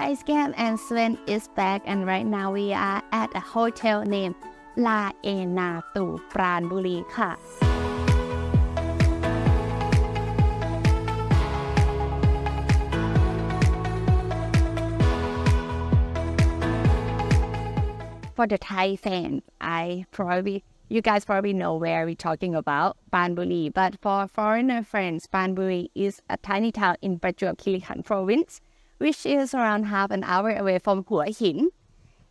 guys, Gam and Sven is back, and right now we are at a hotel named La A Natu Pranburi. For the Thai fans, you guys probably know where we're talking about, Pranburi. But for foreigner friends, Pranburi is a tiny town in Prachuap Khiri Khan province, which is around half an hour away from Hua Hin.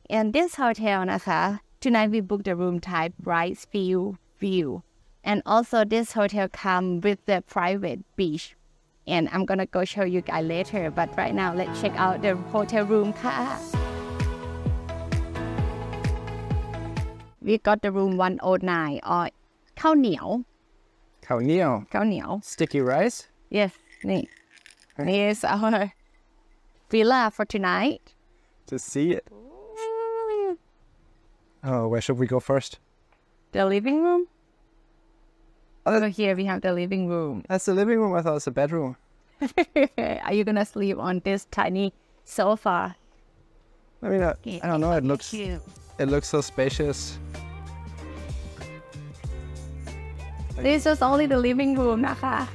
And this hotel, tonight we booked the room type bright field view. And also this hotel comes with the private beach. And I'm gonna go show you guys later, but right now let's check out the hotel room. We got the room 109 or Khao Niao. Khao Niao. Khao Niao. Sticky rice? Yes. Here's our villa for tonight. To see it. Oh, where should we go first? The living room? Over here we have the living room. That's the living room? I thought it was a bedroom. Are you going to sleep on this tiny sofa? I mean, I don't know. It looks cute. It looks so spacious. This is only the living room, Naka.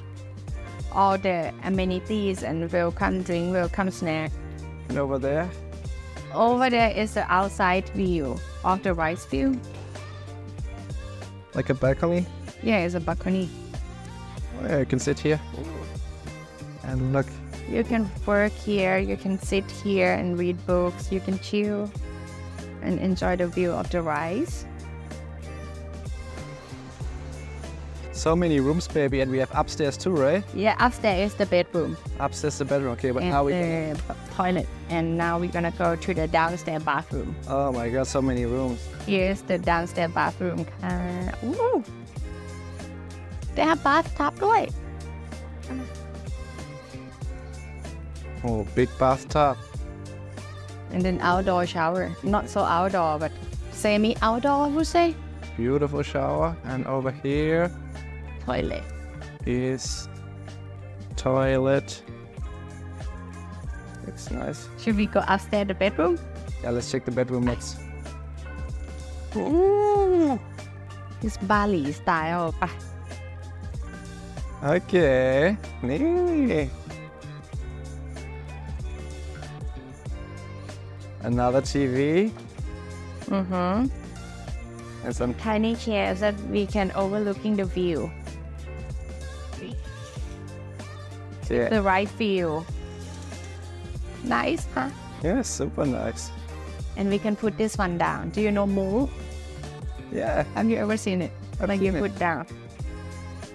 All the amenities and welcome drink, welcome snack. And over there? Over there is the outside view of the rice field. Like a balcony? Yeah, it's a balcony. Oh, yeah, you can sit here. And look. You can work here, you can sit here and read books, you can chill and enjoy the view of the rice. So many rooms, baby, and we have upstairs too, right? Yeah, upstairs is the bedroom. Upstairs the bedroom, okay, but and now we... the toilet, and now we're gonna go to the downstairs bathroom. Oh my god, so many rooms. Here's the downstairs bathroom. Ooh! They have bathtub, right? Oh, big bathtub. And then outdoor shower. Not so outdoor, but semi-outdoor, I would say. Beautiful shower. And over here... toilet. Is... toilet. It's nice. Should we go upstairs the bedroom? Yeah, let's check the bedroom next. Ooh. It's Bali style. Okay. Another TV. Mm-hmm. And some tiny chairs that we can overlooking the view. Yeah. The right view. Nice, huh? Yeah, super nice. And we can put this one down. Do you know mole? Yeah. Have you ever seen it? Put down.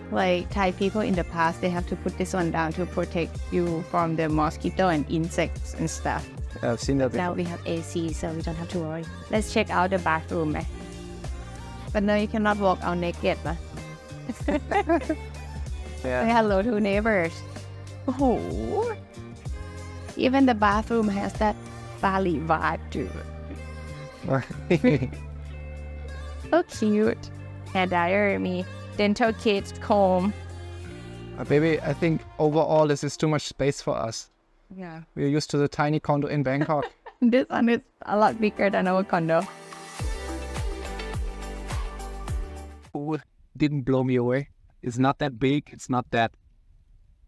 Like Thai people in the past, they have to put this one down to protect you from the mosquito and insects and stuff. I've seen that before. Now we have AC, so we don't have to worry. Let's check out the bathroom, eh? But no, you cannot walk out naked, man. Yeah. Say hello to neighbors. Oh, even the bathroom has that Bali vibe to it. So cute. Hair dryer, me dental kits, comb. Baby, I think overall this is too much space for us. Yeah. We're used to the tiny condo in Bangkok. This one is a lot bigger than our condo. Ooh, didn't blow me away. It's not that big. It's not that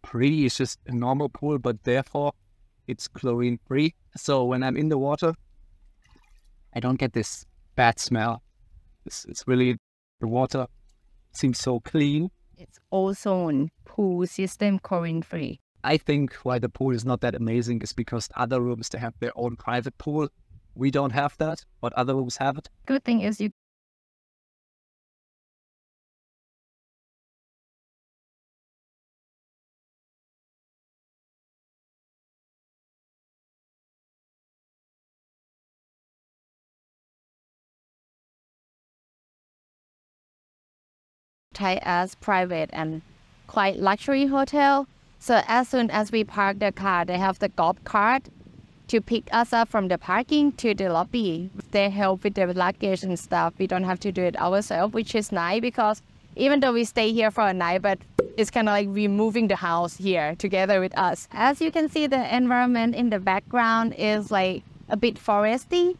pretty. It's just a normal pool, but therefore it's chlorine free. So when I'm in the water, I don't get this bad smell. It's really, the water seems so clean. It's ozone pool system, chlorine free. I think why the pool is not that amazing is because other rooms, they have their own private pool. We don't have that, but other rooms have it. Good thing is you... Thai as private and quite luxury hotel. So as soon as we park the car, they have the golf cart to pick us up from the parking to the lobby. They help with the luggage and stuff. We don't have to do it ourselves, which is nice because even though we stay here for a night, but it's kind of like we're moving the house here together with us. As you can see, the environment in the background is like a bit foresty.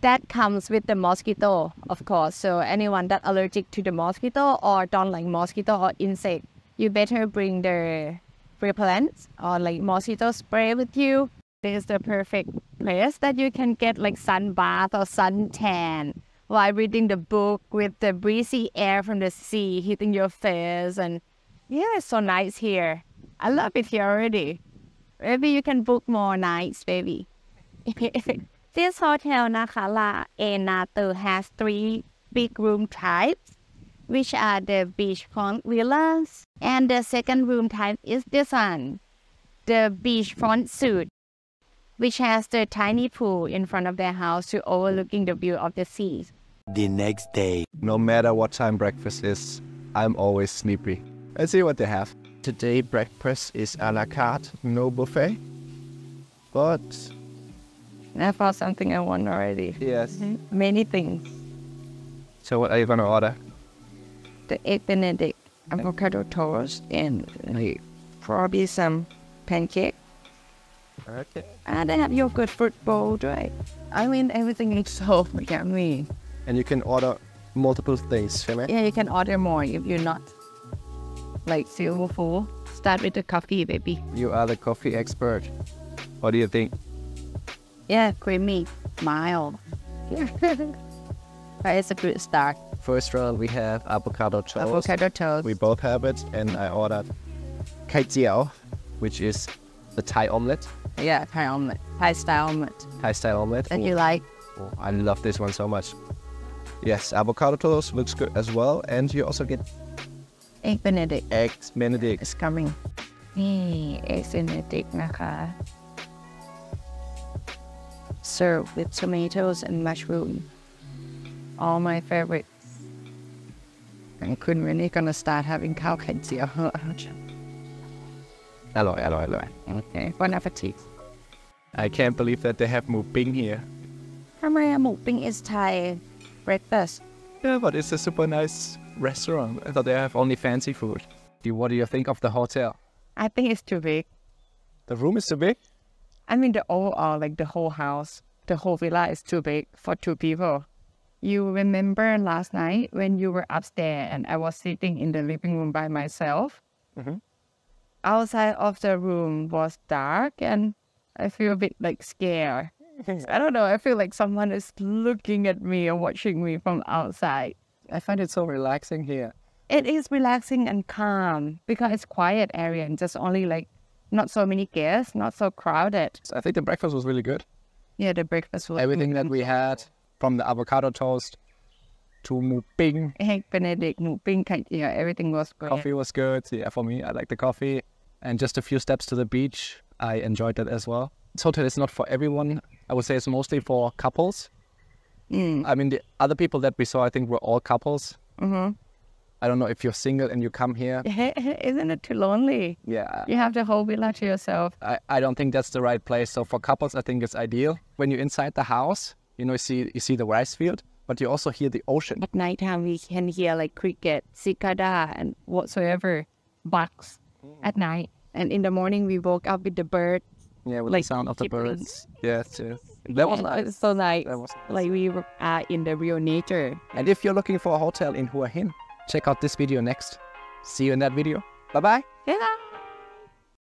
That comes with the mosquito, of course. So anyone that's allergic to the mosquito or don't like mosquito or insect, you better bring the repellents or like mosquito spray with you. This is the perfect place that you can get like sun bath or sun tan while reading the book with the breezy air from the sea hitting your face. And yeah, it's so nice here. I love it here already. Maybe you can book more nights, baby. This hotel, La A Natu, has 3 big room types, which are the beachfront villas. And the second room type is this one, the beachfront suite, which has the tiny pool in front of their house to overlooking the view of the sea. The next day, no matter what time breakfast is, I'm always sleepy. Let's see what they have. Today breakfast is a la carte, no buffet, but I found something I want already. Yes. Mm-hmm. Many things. So what are you going to order? The egg benedict, avocado toast, and like, probably some pancake. Okay. And I have yogurt fruit bowl, right? I mean, everything looks so yummy. And you can order multiple things, right? Yeah, you can order more if you're not like super full. Start with the coffee, baby. You are the coffee expert. What do you think? Yeah, creamy, mild. But it's a good start. First round, we have avocado toast. Avocado toast. We both have it, and I ordered kai jiao, which is the Thai omelette. Yeah, Thai omelette. Thai style omelette. Thai style omelette. And you like? Oh, I love this one so much. Yes, avocado toast looks good as well, and you also get egg benedict. Egg benedict. It's coming. Hey, egg benedict, naka. Served with tomatoes and mushroom. All my favorites. I couldn't really gonna start having cow cakes here. Alloy. Okay, bon appetit. I can't believe that they have mu ping here. Mu ping is Thai breakfast. Yeah, but it's a super nice restaurant. I thought they have only fancy food. What do you think of the hotel? I think it's too big. The room is too big? I mean, the overall, like the whole house, the whole villa is too big for 2 people. You remember last night when you were upstairs and I was sitting in the living room by myself? Mm-hmm. Outside of the room was dark and I feel a bit like scared. I don't know, I feel like someone is looking at me or watching me from outside. I find it so relaxing here. It is relaxing and calm because it's quiet area and just only like not so many guests, not so crowded. So I think the breakfast was really good. Yeah, the breakfast was everything that we had, from the avocado toast to mu ping. Egg benedict, mu ping, yeah, everything was good. Coffee was good, yeah, for me, I like the coffee. And just a few steps to the beach, I enjoyed that as well. This hotel is not for everyone. I would say it's mostly for couples. Mm. I mean, the other people that we saw, I think, were all couples. Mm-hmm. I don't know if you're single and you come here. Isn't it too lonely? Yeah. You have the whole villa to yourself. I don't think that's the right place. So for couples, I think it's ideal. When you're inside the house, you know, you see the rice field, but you also hear the ocean. At nighttime, we can hear like cricket, cicada, and whatsoever, bugs at night. And in the morning, we woke up with the birds. Yeah, with like, the sound of the birds. Yes. That was nice. It's so nice. That was nice. Like we are in the real nature. And if you're looking for a hotel in Hua Hin, check out this video next. See you in that video. Bye-bye. Yeah.